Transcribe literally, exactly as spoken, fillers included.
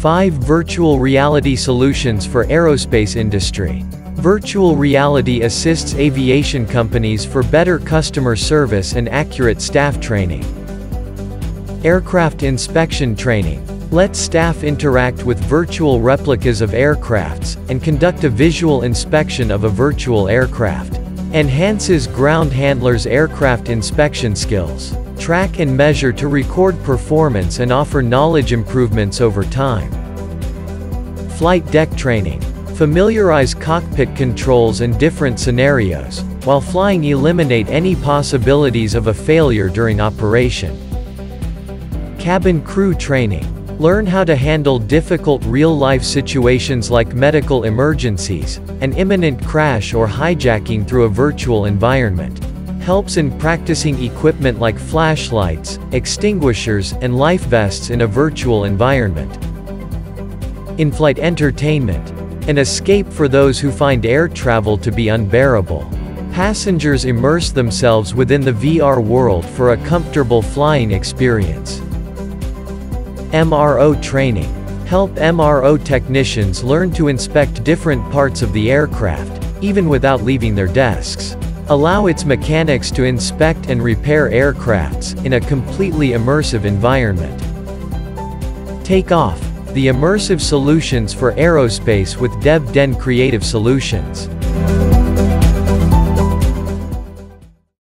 five Virtual Reality Solutions for Aerospace Industry. Virtual reality assists aviation companies for better customer service and accurate staff training. Aircraft Inspection Training. Let staff interact with virtual replicas of aircrafts, and conduct a visual inspection of a virtual aircraft. Enhances ground handlers' aircraft inspection skills. Track and measure to record performance and offer knowledge improvements over time. Flight deck training. Familiarize cockpit controls and different scenarios, while flying eliminate any possibilities of a failure during operation. Cabin crew training. Learn how to handle difficult real-life situations like medical emergencies, an imminent crash or hijacking through a virtual environment. Helps in practicing equipment like flashlights, extinguishers, and life vests in a virtual environment. In-flight entertainment. An escape for those who find air travel to be unbearable. Passengers immerse themselves within the V R world for a comfortable flying experience. M R O training. Help M R O technicians learn to inspect different parts of the aircraft, even without leaving their desks. Allow its mechanics to inspect and repair aircrafts in a completely immersive environment. Takeoff. The immersive solutions for aerospace with DevDen Creative Solutions.